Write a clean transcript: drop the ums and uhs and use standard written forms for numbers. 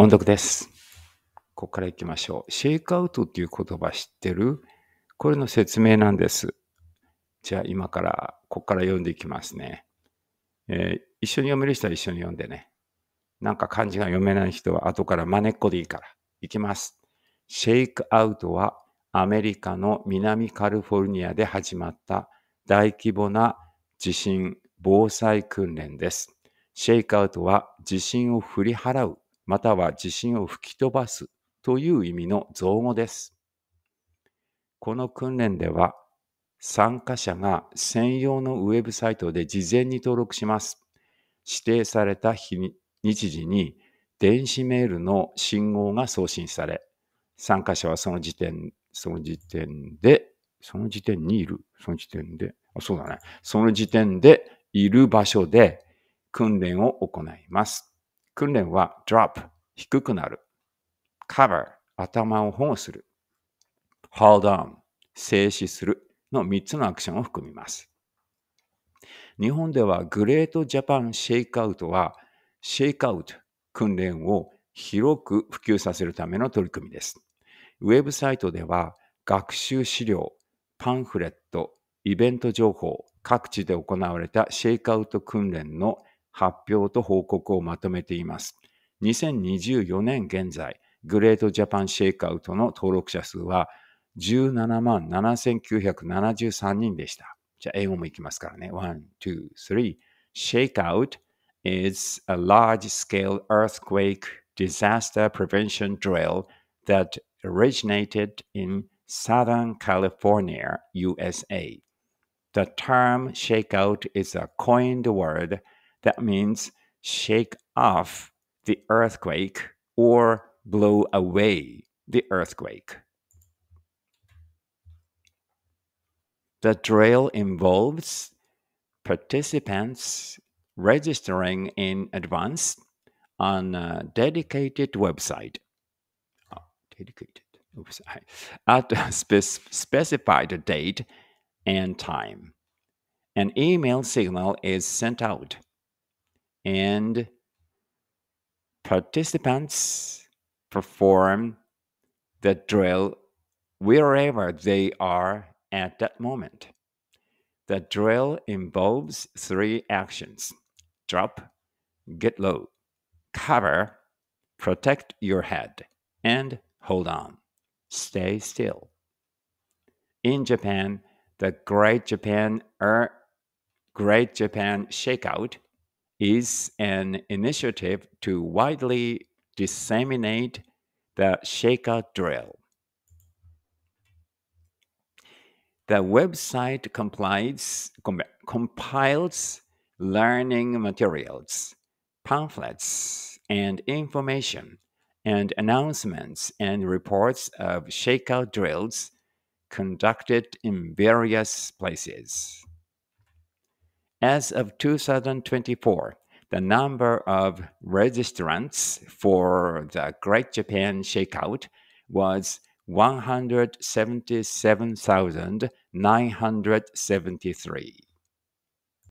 音読です。ここから行きましょう。シェイクアウトっていう言葉知ってる？これの説明なんです。じゃあ今から、ここから読んでいきますね。一緒に読める人は一緒に読んでね。なんか漢字が読めない人は後から真似っこでいいから。いきます。シェイクアウトはアメリカの南カリフォルニアで始まった大規模な地震防災訓練です。シェイクアウトは地震を振り払う、または地震を吹き飛ばすという意味の造語です。この訓練では参加者が専用のウェブサイトで事前に登録します。指定された日時に電子メールの信号が送信され、参加者はその時点でいる場所で訓練を行います。訓練は drop、低くなる。cover、頭を保護する。hold on、静止するの3つのアクションを含みます。日本では Great Japan ShakeOut は ShakeOut 訓練を広く普及させるための取り組みです。ウェブサイトでは学習資料、パンフレット、イベント情報、各地で行われたシェイクアウト訓練の発表と報告をまとめています。2024年現在、グレートジャパンシェイクアウトの登録者数は177973人でした。じゃあ英語もいきますからね。1、2、3。ShakeOut is a large-scale earthquake disaster prevention drill that originated in Southern California, USA. The term shakeout is a coined word that means shake off the earthquake or blow away the earthquake. The drill involves participants registering in advance on a dedicated website. At a specified date and time. An email signal is sent out, and participants perform the drill wherever they are at that moment. The drill involves three actions: drop, get low, cover, protect your head, and hold on. Stay still. In Japan, the Great Japan ShakeOut is an initiative to widely disseminate the shakeout drill. The website compiles learning materials, pamphlets, and information, and announcements and reports of shakeout drills conducted in various places. As of 2024, the number of registrants for the Great Japan ShakeOut was 177,973.